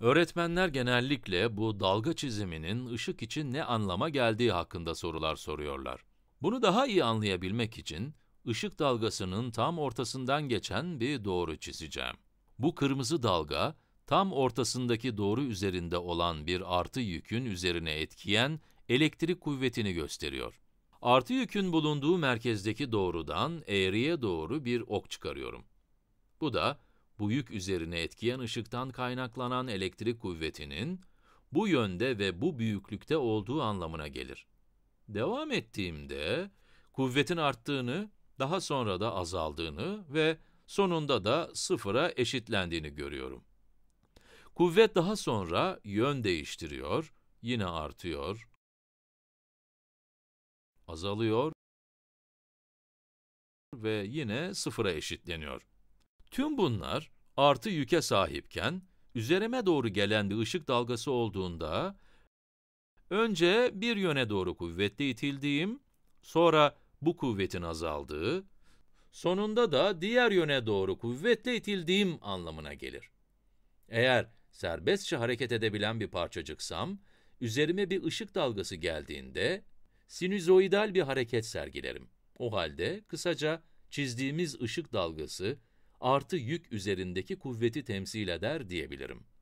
Öğretmenler genellikle bu dalga çiziminin ışık için ne anlama geldiği hakkında sorular soruyorlar. Bunu daha iyi anlayabilmek için ışık dalgasının tam ortasından geçen bir doğru çizeceğim. Bu kırmızı dalga, tam ortasındaki doğru üzerinde olan bir artı yükün üzerine etkiyen elektrik kuvvetini gösteriyor. Artı yükün bulunduğu merkezdeki doğrudan eğriye doğru bir ok çıkarıyorum. Bu da, bu yük üzerine etkiyen ışıktan kaynaklanan elektrik kuvvetinin bu yönde ve bu büyüklükte olduğu anlamına gelir. Devam ettiğimde, kuvvetin arttığını, daha sonra da azaldığını ve sonunda da sıfıra eşitlendiğini görüyorum. Kuvvet daha sonra yön değiştiriyor, yine artıyor, azalıyor ve yine sıfıra eşitleniyor. Tüm bunlar artı yüke sahipken, üzerime doğru gelen bir ışık dalgası olduğunda, önce bir yöne doğru kuvvetle itildiğim, sonra bu kuvvetin azaldığı, sonunda da diğer yöne doğru kuvvetle itildiğim anlamına gelir. Eğer serbestçe hareket edebilen bir parçacıksam, üzerime bir ışık dalgası geldiğinde, sinüzoidal bir hareket sergilerim. O halde kısaca çizdiğimiz ışık dalgası, artı yük üzerindeki kuvveti temsil eder diyebilirim.